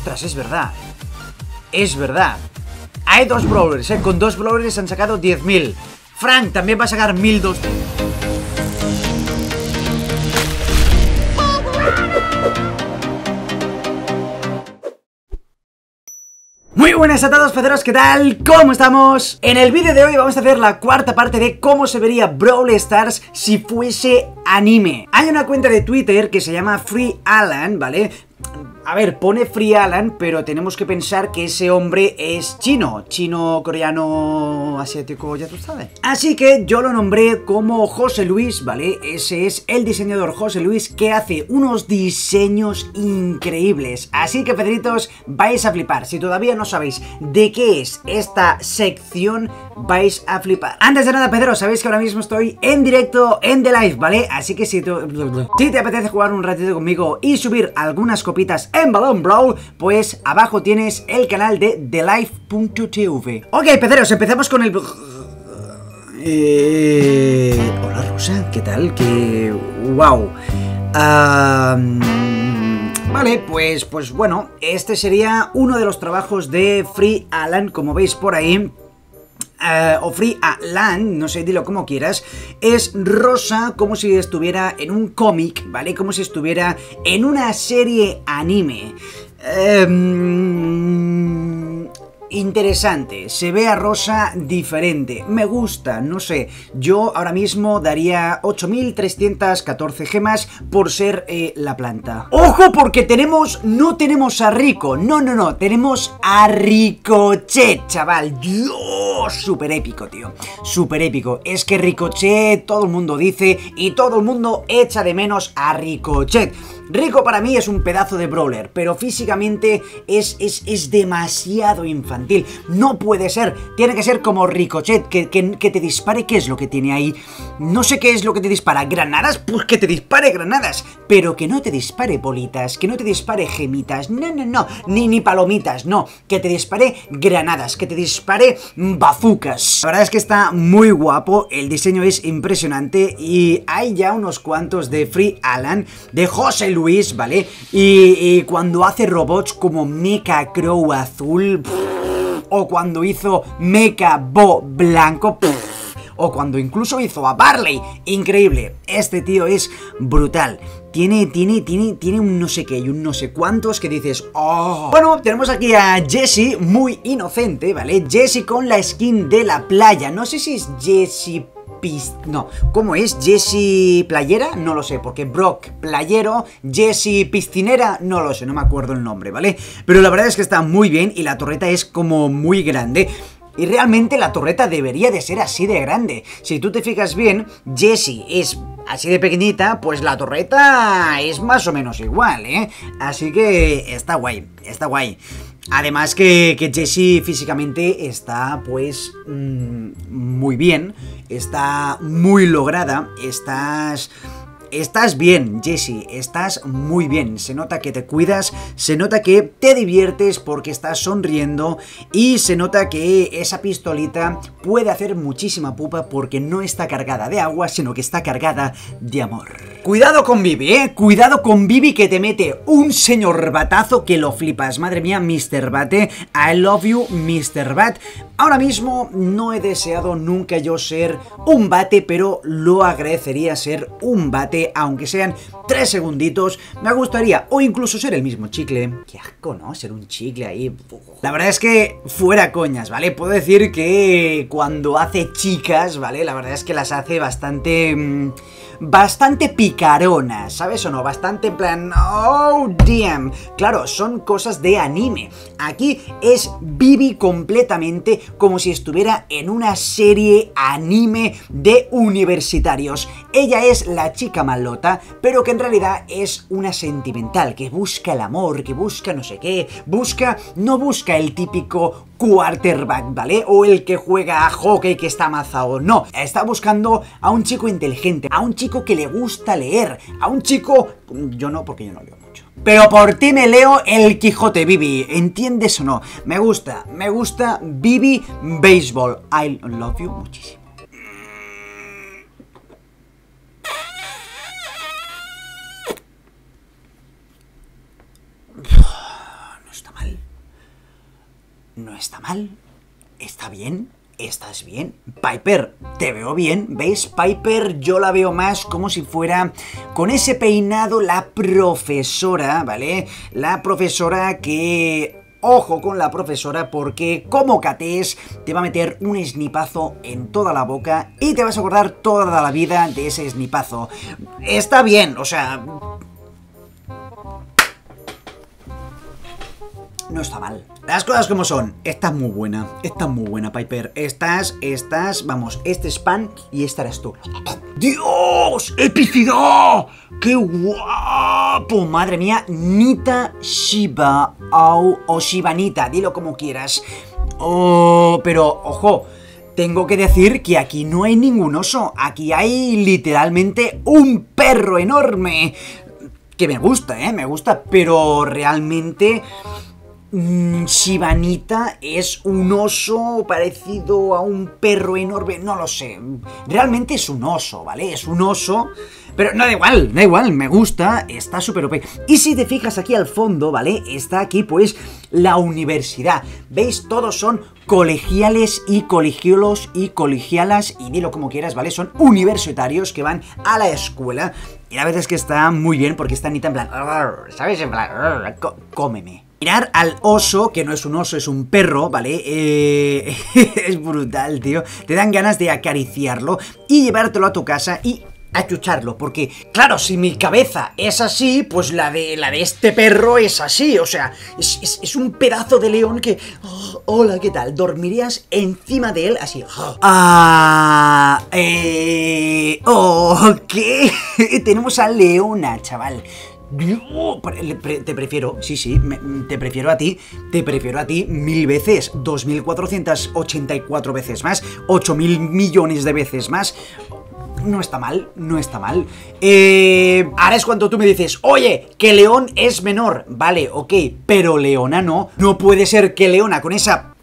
Ostras, es verdad. Es verdad. Hay dos brawlers, con dos brawlers han sacado 10.000. Frank también va a sacar 1.200. Muy buenas a todos, peceros, ¿qué tal? ¿Cómo estamos? En el vídeo de hoy vamos a hacer la cuarta parte de cómo se vería Brawl Stars si fuese anime. Hay una cuenta de Twitter que se llama Free Alan, ¿vale? A ver, pone Free Alan, pero tenemos que pensar que ese hombre es chino. Chino, coreano, asiático, ya tú sabes. Así que yo lo nombré como José Luis, ¿vale? Ese es el diseñador José Luis, que hace unos diseños increíbles. Así que, pedritos, vais a flipar. Si todavía no sabéis de qué es esta sección, vais a flipar. Antes de nada, pedros, sabéis que ahora mismo estoy en directo en The Live, ¿vale? Así que si te apetece jugar un ratito conmigo y subir algunas copitas en Balón Brawl, pues abajo tienes el canal de thelife.tv. Ok, peceros, empezamos con el... Hola, Rosa, ¿qué tal? Que... wow. Vale, pues bueno, este sería uno de los trabajos de Free Alan, como veis por ahí. O Free Alan, no sé, dilo como quieras. Es rosa, como si estuviera en un cómic, ¿vale? Como si estuviera en una serie anime. Interesante, se ve a rosa diferente, me gusta, no sé. Yo ahora mismo daría 8.314 gemas por ser la planta. ¡Ojo! Porque no tenemos a Rico, no, tenemos a Ricochet, chaval. ¡Dios! Súper épico, tío, súper épico. Es que Ricochet, todo el mundo dice y todo el mundo echa de menos a Ricochet. Rico para mí es un pedazo de brawler, pero físicamente es demasiado infantil. No puede ser, tiene que ser como Ricochet, que te dispare. ¿Qué es lo que tiene ahí? No sé qué es lo que te dispara. ¿Granadas? Pues que te dispare granadas, pero que no te dispare bolitas, que no te dispare gemitas, no, ni palomitas, no, que te dispare granadas, que te dispare bazucas. La verdad es que está muy guapo, el diseño es impresionante y hay ya unos cuantos de Free Alan, de José Luis, ¿vale? Y cuando hace robots como Mecha Crow azul, pff, o cuando hizo Mecha Bo blanco, pff, o cuando incluso hizo a Barley, increíble. Este tío es brutal. Tiene un no sé qué y un no sé cuántos que dices, oh. Bueno, tenemos aquí a Jessie, muy inocente, ¿vale? Jessie con la skin de la playa. No sé si es Jessie... no, ¿cómo es? ¿Jessie Playera? No lo sé, porque Brock Playero, Jessie Piscinera, no lo sé, no me acuerdo el nombre, ¿vale? Pero la verdad es que está muy bien y la torreta es como muy grande. Y realmente la torreta debería de ser así de grande. Si tú te fijas bien, Jessie es así de pequeñita, pues la torreta es más o menos igual, ¿eh? Así que está guay, está guay. Además que Jessie físicamente está pues muy bien, está muy lograda, estás bien, Jessie, estás muy bien. Se nota que te cuidas, se nota que te diviertes porque estás sonriendo y se nota que esa pistolita puede hacer muchísima pupa porque no está cargada de agua, sino que está cargada de amor. Cuidado con Vivi, cuidado con Vivi, que te mete un señor batazo que lo flipas. Madre mía, Mr. Bat, I love you, Mr. Bat. Ahora mismo no he deseado nunca yo ser un bate, pero lo agradecería ser un bate, aunque sean 3 segunditos, me gustaría, o incluso ser el mismo chicle. Qué asco, ¿no? Ser un chicle ahí. La verdad es que, fuera coñas, ¿vale? Puedo decir que cuando hace chicas, ¿vale? La verdad es que las hace bastante picaronas, ¿sabes o no? Bastante en plan, oh damn. Claro, son cosas de anime. Aquí es Vivi completamente como si estuviera en una serie anime de universitarios. Ella es la chica malota, pero que en realidad es una sentimental, que busca el amor, que busca no sé qué, no busca el típico quarterback, ¿vale? O el que juega a hockey que está mazao, no. Está buscando a un chico inteligente, a un chico que le gusta leer, a un chico... yo no, porque yo no leo mucho. Pero por ti me leo el Quijote, Vivi, ¿entiendes o no? Me gusta Vivi Baseball. I love you muchísimo. No está mal. No está mal. Está bien. ¿Estás bien? Piper, te veo bien, ¿veis? Piper yo la veo más como si fuera con ese peinado la profesora, ¿vale? La profesora que... Ojo con la profesora porque como catees te va a meter un snipazo en toda la boca y te vas a acordar toda la vida de ese snipazo. Está bien, o sea... No está mal. Las cosas como son. Estás muy buena, Piper. Vamos, este es pan y esta eres tú. ¡Dios! ¡Epicidad! ¡Qué guapo! Madre mía, Nita Shiba o Shiba Nita, dilo como quieras. Oh, pero, ojo, tengo que decir que aquí no hay ningún oso. Aquí hay literalmente un perro enorme. Que me gusta, me gusta, pero realmente... Shiba Nita es un oso parecido a un perro enorme, no lo sé. Realmente es un oso, ¿vale? Es un oso, pero no, da igual, me gusta, está súper OP. Y si te fijas aquí al fondo, ¿vale? Está aquí, pues, la universidad. ¿Veis? Todos son colegiales y colegiolos y colegialas, y dilo como quieras, ¿vale? Son universitarios que van a la escuela. Y la verdad es que está muy bien porque está Nita en plan, ¿sabes? En plan, cómeme. Mirar al oso, que no es un oso, es un perro, ¿vale? Es brutal, tío. Te dan ganas de acariciarlo y llevártelo a tu casa y achucharlo. Porque, claro, si mi cabeza es así, pues la de este perro es así. O sea, es un pedazo de león que... Oh, hola, ¿qué tal? Dormirías encima de él así. Oh. Ok. Tenemos a Leona, chaval. Te prefiero, sí, te prefiero a ti, 1000 veces, 2484 veces más, 8000 millones de veces más. No está mal, no está mal. Ahora es cuando tú me dices, oye, que León es menor. Vale, ok, pero Leona no. No puede ser que Leona con esa...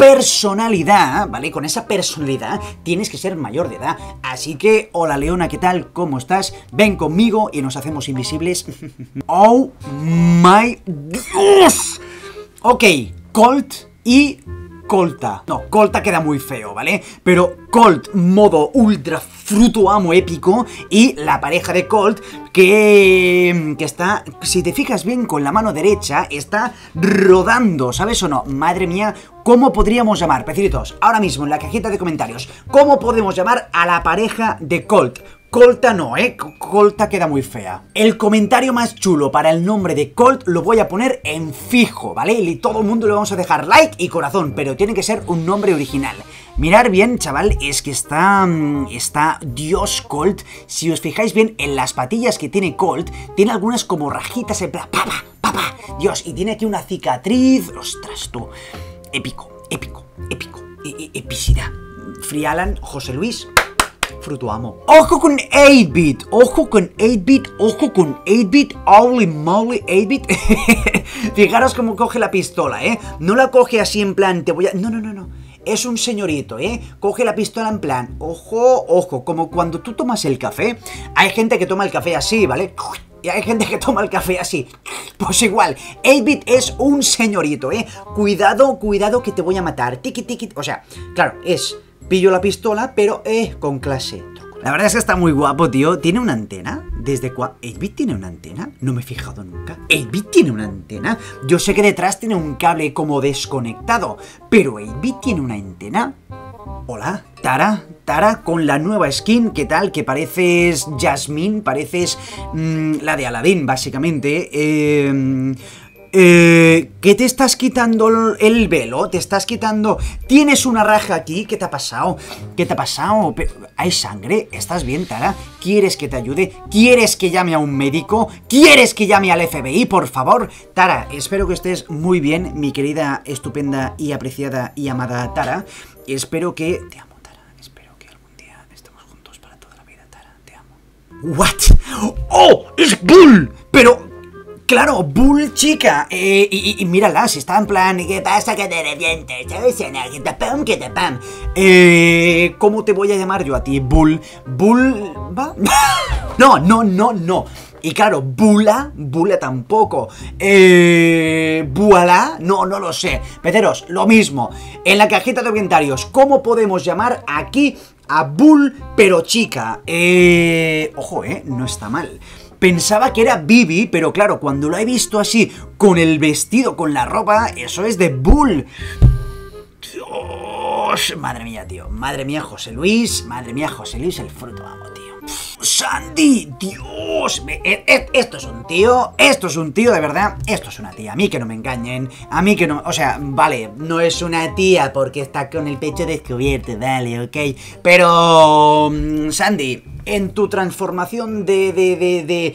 personalidad, ¿vale? Con esa personalidad tienes que ser mayor de edad. Así que, hola Leona, ¿qué tal? ¿Cómo estás? Ven conmigo y nos hacemos invisibles. ¡Oh my Dios! Ok, Colt y Colta. No, Colta queda muy feo, ¿vale? Pero Colt, modo ultra fruto amo épico, y la pareja de Colt que está, si te fijas bien, con la mano derecha está rodando, ¿sabes o no? Madre mía, ¿cómo podríamos llamar, peceritos? Ahora mismo en la cajita de comentarios, ¿cómo podemos llamar a la pareja de Colt? Colta no, Colta queda muy fea. El comentario más chulo para el nombre de Colt lo voy a poner en fijo, ¿vale? Y todo el mundo le vamos a dejar like y corazón, pero tiene que ser un nombre original. Mirar bien, chaval, es que está Dios Colt. Si os fijáis bien en las patillas que tiene Colt, tiene algunas como rajitas en plan, papá, papá, Dios, y tiene aquí una cicatriz, ostras tú, épico, epicidad. Free Alan, José Luis, fruto amo. Ojo con 8-bit, holy moly 8-bit. Fijaros cómo coge la pistola, no la coge así en plan, te voy a... No. Es un señorito, coge la pistola en plan, ojo, como cuando tú tomas el café. Hay gente que toma el café así, ¿vale? Y hay gente que toma el café así. Pues igual, 8-bit es un señorito, Cuidado que te voy a matar, tiki tiki. O sea, claro, es... pillo la pistola, pero con clase. La verdad es que está muy guapo, tío. ¿Tiene una antena? ¿Desde cuándo? ¿8-bit tiene una antena? No me he fijado nunca. ¿8-bit tiene una antena? Yo sé que detrás tiene un cable como desconectado, pero ¿8-bit tiene una antena? Hola, Tara, con la nueva skin, ¿qué tal? Que pareces Jasmine, pareces la de Aladdin, básicamente. ¿Qué te estás quitando el velo? ¿Te estás quitando? ¿Tienes una raja aquí? ¿Qué te ha pasado? ¿Hay sangre? ¿Estás bien, Tara? ¿Quieres que te ayude? ¿Quieres que llame a un médico? ¿Quieres que llame al FBI, por favor? Tara, espero que estés muy bien, mi querida, estupenda y apreciada y amada Tara. Espero que... Te amo, Tara. Espero que algún día estemos juntos para toda la vida, Tara. Te amo. ¿What? ¡Oh! ¡Es Bull! Pero... Claro, Bull chica, y mírala, si está en plan, ¿qué pasa que te revientes? ¿Sabes? Que te pam, que te pam. ¿Cómo te voy a llamar yo a ti? Bull, ¿va? No. Y claro, Bula tampoco. Buala, no lo sé. Meteros, lo mismo. En la cajita de comentarios, ¿cómo podemos llamar aquí a Bull pero chica? Ojo, no está mal. Pensaba que era Bibi, pero claro, cuando lo he visto así, con el vestido, con la ropa, eso es de Bull. Dios, madre mía, tío. Madre mía, José Luis. Madre mía, José Luis, el fruto, vamos, tío. Sandy, Dios, esto es un tío, de verdad, esto es una tía, a mí que no me engañen, o sea, vale, no es una tía porque está con el pecho descubierto, dale, ok, pero Sandy, en tu transformación de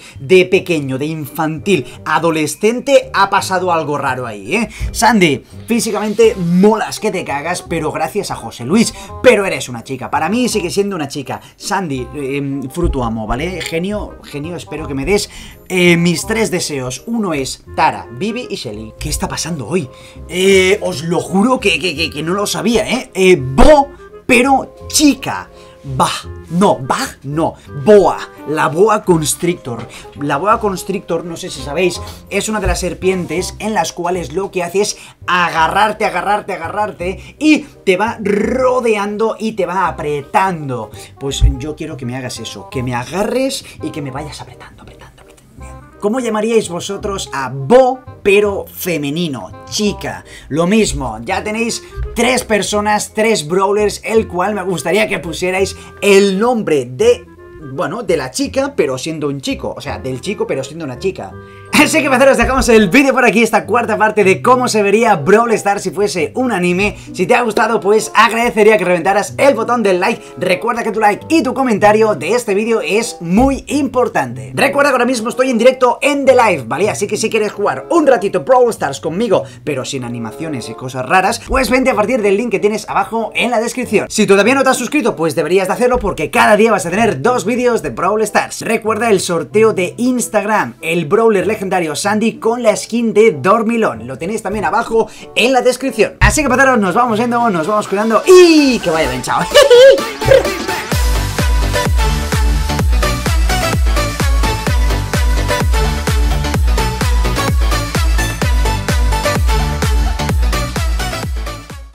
pequeño, de infantil, adolescente, ha pasado algo raro ahí, Sandy, físicamente molas que te cagas, pero gracias a José Luis, pero eres una chica, para mí sigue siendo una chica, Sandy, fruto amo, ¿vale? Genio, genio, espero que me des mis tres deseos. Uno es Tara, Bibi y Shelly. ¿Qué está pasando hoy? Os lo juro que no lo sabía, Bo, pero chica. Boa, la boa constrictor. La boa constrictor, no sé si sabéis, es una de las serpientes en las cuales lo que hace es agarrarte y te va rodeando y te va apretando. Pues yo quiero que me hagas eso, que me agarres y que me vayas apretando. ¿Cómo llamaríais vosotros a Bo pero femenino, chica? Lo mismo, ya tenéis tres personas, tres brawlers, el cual me gustaría que pusierais el nombre de, bueno, de la chica, pero siendo un chico, o sea, del chico, pero siendo una chica. Así que, pasaros, dejamos el vídeo por aquí, esta cuarta parte de cómo se vería Brawl Stars si fuese un anime. Si te ha gustado, pues agradecería que reventaras el botón del like. Recuerda que tu like y tu comentario de este vídeo es muy importante. Recuerda que ahora mismo estoy en directo en The Live, ¿vale? Así que si quieres jugar un ratito Brawl Stars conmigo, pero sin animaciones y cosas raras, pues vente a partir del link que tienes abajo en la descripción. Si todavía no te has suscrito, pues deberías de hacerlo porque cada día vas a tener dos vídeos de Brawl Stars. Recuerda el sorteo de Instagram, el brawler legendario Sandy con la skin de Dormilón, lo tenéis también abajo en la descripción. Así que, pataros, nos vamos yendo, nos vamos cuidando y que vaya bien, chao.